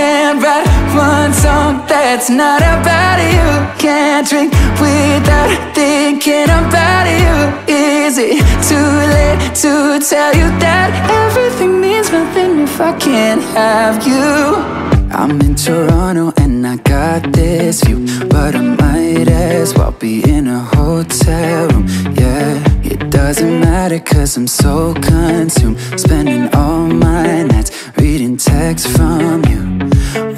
can't write one song that's not about you. Can't drink without thinking about you. Is it too late to tell you that everything means nothing if I can't have you? I'm in Toronto and I got this view, but I might as well be in a hotel room, yeah. It doesn't matter cause I'm so consumed, spending all my nights reading texts from you.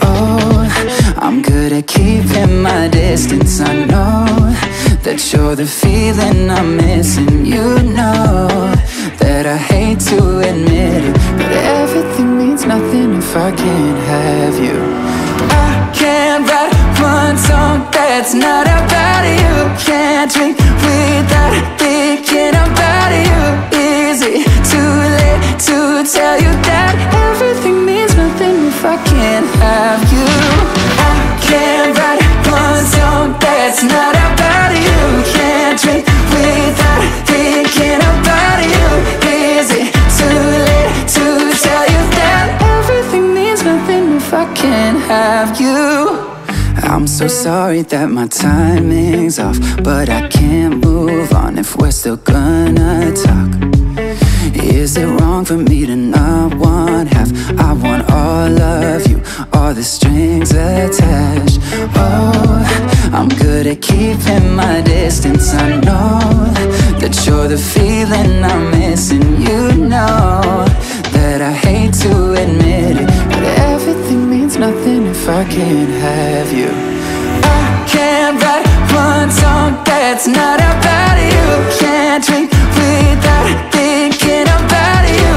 Oh, I'm good at keeping my distance. I know that you're the feeling I'm missing. You know that I hate to admit it, but everything means nothing if I can't have you. I can't write one song that's not about you. Can't drink without thinking about you. Is it too late to tell you that everything means nothing if I can't have you? I can't write one song that's not about you. Can't drink without thinking about you. Is it too late to tell you that everything means nothing if I can't have you? I'm so sorry that my timing's off, but I can't move on if we're still gonna talk. Is it wrong for me to not want half? I want all of you, all the strings attached. Oh, I'm good at keeping my distance. I know that you're the feeling I'm missing. You know that I hate to admit it, but everything means nothing if I can't have you. I can't write one song that's not about you. Can't drink without thinking about you.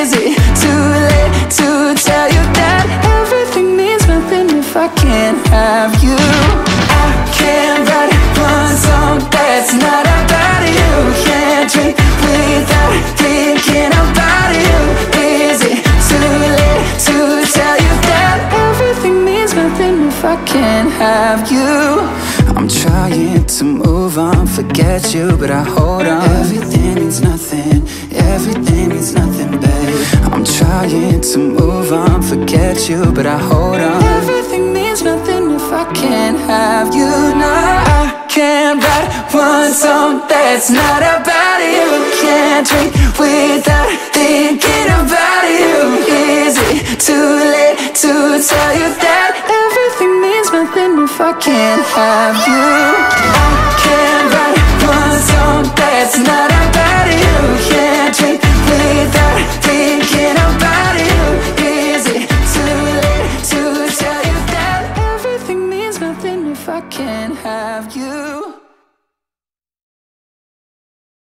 Is it too late to tell you that everything means nothing if I can't have you? I can't write one song that's not about you. Can't drink without thinking about you. Is it too late to tell you that everything means nothing if I can't have you? I'm trying to move on, forget you, but I hold on. Everything means nothing, babe. I'm trying to move on, forget you, but I hold on. Everything means nothing if I can't have you. No, I can't write one song that's not about you. Can't drink without thinking about you. Is it too late to tell you that everything means nothing if I can't have you? I can't write one song that's not about you. Can't drink without thinking about you. Is it too late to tell you that everything means nothing if I can't have you?